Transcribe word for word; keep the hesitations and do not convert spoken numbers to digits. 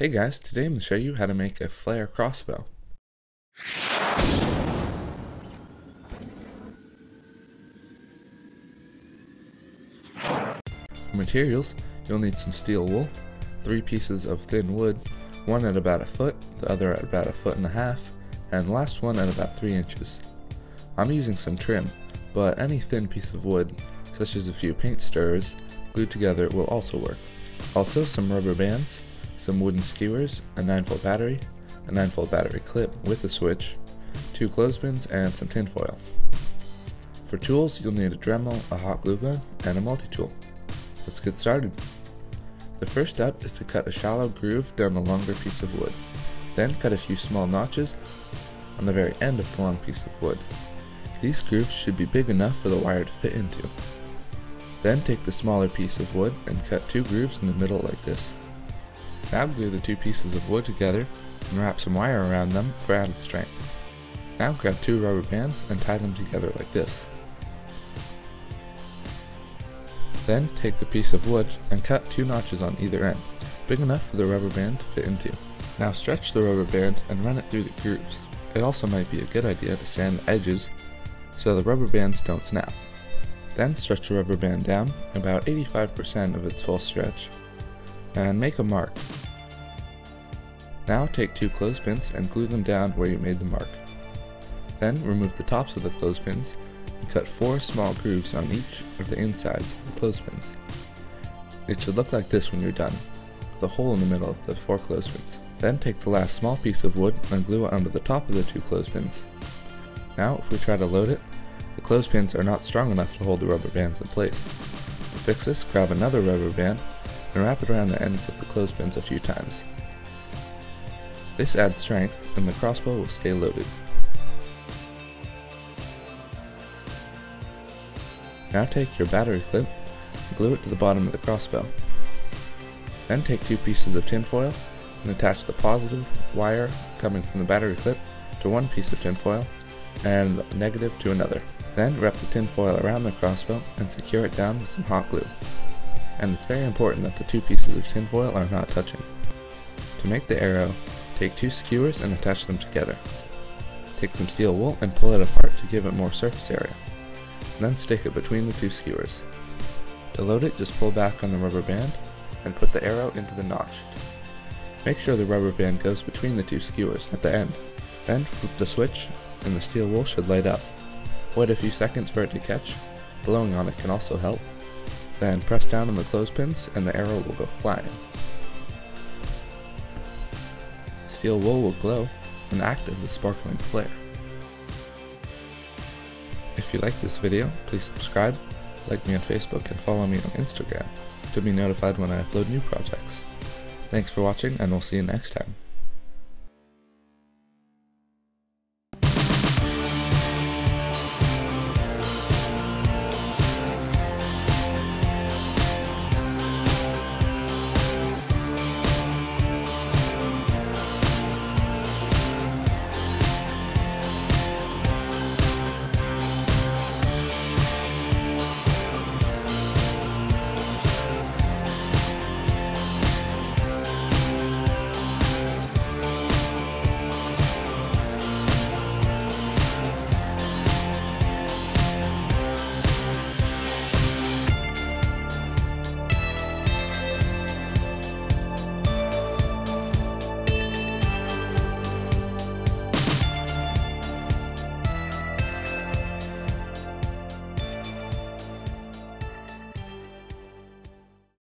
Hey guys, today I'm going to show you how to make a flare crossbow. For materials, you'll need some steel wool, three pieces of thin wood, one at about a foot, the other at about a foot and a half, and the last one at about three inches. I'm using some trim, but any thin piece of wood, such as a few paint stirrers, glued together will also work. Also some rubber bands, some wooden skewers, a nine volt battery, a nine volt battery clip with a switch, two clothespins, and some tin foil. For tools, you'll need a Dremel, a hot glue gun, and a multi-tool. Let's get started. The first step is to cut a shallow groove down the longer piece of wood. Then cut a few small notches on the very end of the long piece of wood. These grooves should be big enough for the wire to fit into. Then take the smaller piece of wood and cut two grooves in the middle like this. Now glue the two pieces of wood together and wrap some wire around them for added strength. Now grab two rubber bands and tie them together like this. Then take the piece of wood and cut two notches on either end, big enough for the rubber band to fit into. Now stretch the rubber band and run it through the grooves. It also might be a good idea to sand the edges so the rubber bands don't snap. Then stretch the rubber band down about eighty-five percent of its full stretch and make a mark. Now take two clothespins and glue them down where you made the mark. Then remove the tops of the clothespins and cut four small grooves on each of the insides of the clothespins. It should look like this when you're done, with a hole in the middle of the four clothespins. Then take the last small piece of wood and glue it onto the top of the two clothespins. Now if we try to load it, the clothespins are not strong enough to hold the rubber bands in place. To fix this, grab another rubber band and wrap it around the ends of the clothespins a few times. This adds strength and the crossbow will stay loaded. Now take your battery clip and glue it to the bottom of the crossbow. Then take two pieces of tin foil and attach the positive wire coming from the battery clip to one piece of tin foil and the negative to another. Then wrap the tin foil around the crossbow and secure it down with some hot glue. And it's very important that the two pieces of tin foil are not touching. To make the arrow, take two skewers and attach them together. Take some steel wool and pull it apart to give it more surface area. Then stick it between the two skewers. To load it, just pull back on the rubber band and put the arrow into the notch. Make sure the rubber band goes between the two skewers at the end. Then flip the switch and the steel wool should light up. Wait a few seconds for it to catch. Blowing on it can also help. Then press down on the clothespins and the arrow will go flying. Steel wool will glow and act as a sparkling flare. If you like this video, please subscribe, like me on Facebook, and follow me on Instagram to be notified when I upload new projects. Thanks for watching and we'll see you next time.